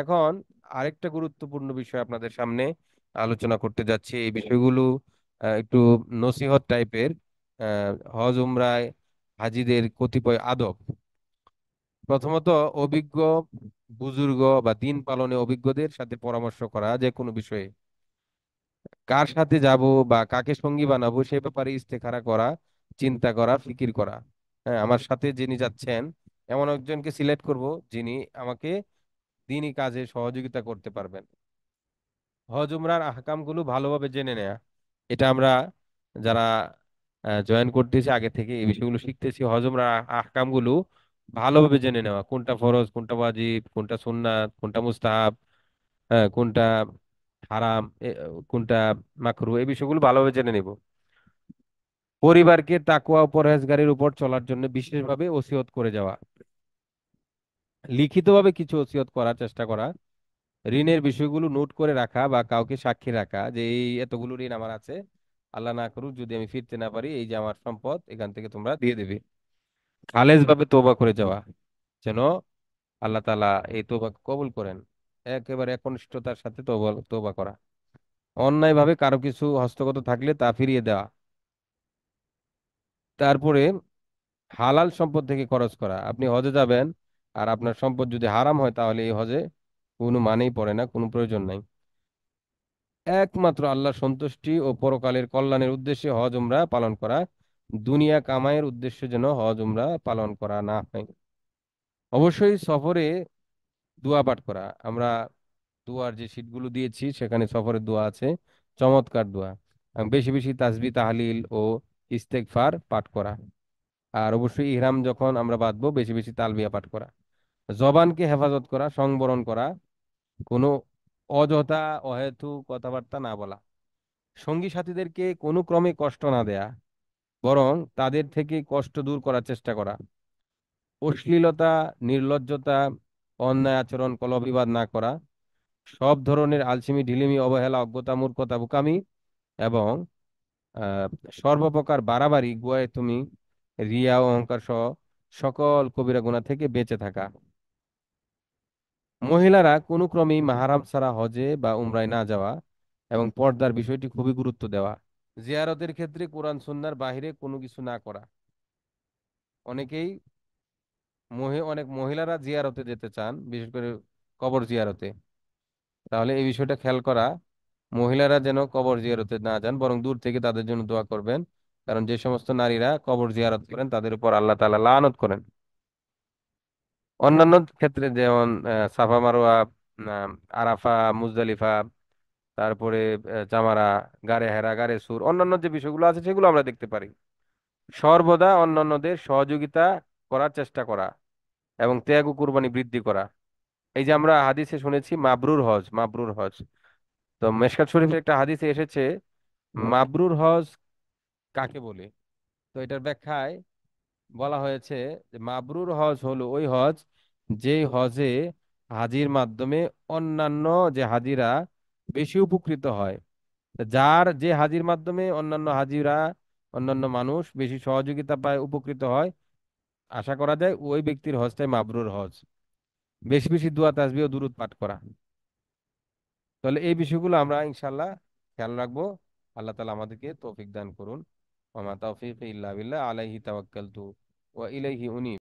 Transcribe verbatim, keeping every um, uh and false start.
এখন আরেকটা গুরুত্বপূর্ণ বিষয় আপনাদের সামনে আলোচনা করতে যাচ্ছি। এই বিষয়গুলো আহ, একটু নসিহত টাইপের। আহ, হজ উমরায় হাজিদের কতিপয় আদব। প্রথমত, অভিজ্ঞ বুজুর্গ বা দিন পালনে অভিজ্ঞদের সাথে পরামর্শ করা যে কোনো বিষয়ে। কার সাথে যাব বা কাকে সঙ্গী বানাবো সে ব্যাপারে ইস্তেখারা করা, চিন্তা করা, ফিকির করা। হ্যাঁ, আমার সাথে যিনি যাচ্ছেন এমন একজনকে সিলেক্ট করব যিনি আমাকে দিনই কাজে সহযোগিতা করতে পারবেন। হজ উমরার আহকামগুলো ভালোভাবে জেনে নেয়া, এটা আমরা যারা জয়েন করতেছি আগে থেকে এই বিষয়গুলো শিখতেছি। হজ উমরার আহ- আহকামগুলো ভালোভাবে জেনে নেওয়া, কোনটা ফরজ, কোনটা ওয়াজিব, কোনটা সুন্নাত, কোনটা মুস্তাহাব, হ্যাঁ, কোনটা হারাম, এ- কোনটা মাকরুহ, এই বিষয়গুলো ভালোভাবে জেনে নিব। পরিবারকে তাকওয়া ও পরহেজগারির উপর চলার জন্য বিশেষভাবে ওসিয়ত করে যাওয়া, লিখিতভাবে কিছু ওসিয়ত করার চেষ্টা করা। ঋণের বিষয়গুলো নোট করে রাখা বা কাউকে সাক্ষী রাখা যে এই এতগুলো ঋণ আমার আছে, আল্লাহ না করুক যদি আমি ফিরতে না পারি এই যে আমার সম্পদ, এখান থেকে তোমরা দিয়ে দেবে। খালেজ ভাবে তওবা করে যাওয়া, যেন আল্লাহ তাআলা এই তওবা কবুল করেন, একেবারে একনিষ্ঠতার সাথে তওবা তওবা করা। অন্যায় ভাবে কারো কিছু হস্তগত থাকলে তা ফিরিয়ে দেওয়া। তারপরে হালাল সম্পদ থেকে খরচ করা। আপনি হজে যাবেন আর আপনার সম্পদ যদি হারাম হয় তাহলে এই হজে কোনো মানেই পড়ে না, কোনো প্রয়োজন নাই। একমাত্র আল্লাহ সন্তুষ্টি ও পরকালের কল্যাণের উদ্দেশ্যে হজ উমরা পালন করা, দুনিয়া কামাইয়ের উদ্দেশ্যে যেন হজ উমরা পালন করা না হয়। অবশ্যই সফরে দোয়া পাঠ করা, আমরা দোয়ার যে শিটগুলো দিয়েছি সেখানে সফরের দোয়া আছে, চমৎকার দোয়া। আম, বেশি বেশি তাসবিহ, তাহলিল ও ইস্তেগফার পাঠ করা। আর অবশ্যই ইহরাম যখন আমরা বাঁধবো বেশি বেশি তালবিয়া পাঠ করা। জবানকে হেফাজত করা, সংবরণ করা, কোনো অযথা অহেতুক কথাবার্তা না বলা। সঙ্গী সাথীদেরকে কোনো ক্রমে কষ্ট না দেয়া, বরং তাদের থেকে কষ্ট দূর করার চেষ্টা করা। অশ্লীলতা, নির্লজ্জতা, অন্যায় আচরণ, কলহ-বিবাদ না করা। সব ধরনের আলসেমি, ঢিলেমি, অবহেলা, অজ্ঞতা, মূর্খতা, বোকামি এবং আহ, সর্বপ্রকার বাড়াবাড়ি, তুমি রিয়া ও অহংকার সহ সকল কবিরা গুনাহ থেকে বেঁচে থাকা। মহিলারা কোনো ক্রমেই মাহারাম ছাড়া হজে বা উমরায় না যাওয়া এবং পর্দার বিষয়টি খুবই গুরুত্ব দেওয়া। জিয়ারতের ক্ষেত্রে কোরআন সুন্নাহর বাহিরে কোনো কিছু না করা। অনেকেই মহি অনেক মহিলারা জিয়ারতে যেতে চান, বিশেষ করে কবর জিয়ারতে। তাহলে এই বিষয়টা খেয়াল করা, মহিলারা যেন কবর জিয়ারতে না যান, বরং দূর থেকে তাদের জন্য দোয়া করবেন। কারণ যে সমস্ত নারীরা কবর জিয়ারত করেন তাদের উপর আল্লাহ তাআলা লানত করেন। অন্যান্য ক্ষেত্রে যেমন আহ, সাফা, মারোয়া, আহ, আরাফা, মুজদালিফা, তারপরে আহ, জামারা, গারে হেরা, গারে সুর, অন্যান্য যে বিষয়গুলো আছে সেগুলো আমরা দেখতে পারি। সর্বদা অন্যান্যদের সহযোগিতা করার চেষ্টা করা এবং ত্যাগ ও কুরবানি বৃদ্ধি করা। এই যে আমরা হাদিসে শুনেছি মাবরুর হজ, মাবরুর হজ, তো মেশকাত শরীফের একটা হাদিসে এসেছে মাবরুর হজ কাকে বলে। তো এটার ব্যাখ্যায় বলা হয়েছে যে মাবরুর হজ হলো ওই হজ যেই হজে হাজির মাধ্যমে অন্যান্য যে হাজিরা বেশি উপকৃত হয়, তা যার যে হাজির মাধ্যমে অন্যান্য হাজিরা, অন্যান্য মানুষ বেশি সহযোগিতা পায়, উপকৃত হয়, আশা করা যায় ওই ব্যক্তির হজটাই মাবরুর হজ। বেশি বেশি দোয়া, তাসবিহ ও দুরূদ পাঠ করা। তাহলে এই বিষয়গুলো আমরা ইনশাআল্লাহ খেয়াল রাখবো। আল্লাহ তাআলা আমাদেরকে তৌফিক দান করুন। ওয়া মা তাওফিক ইল্লা বিল্লাহ, আলাইহি তাওয়াক্কালতু ওয়া ইলাইহি উনি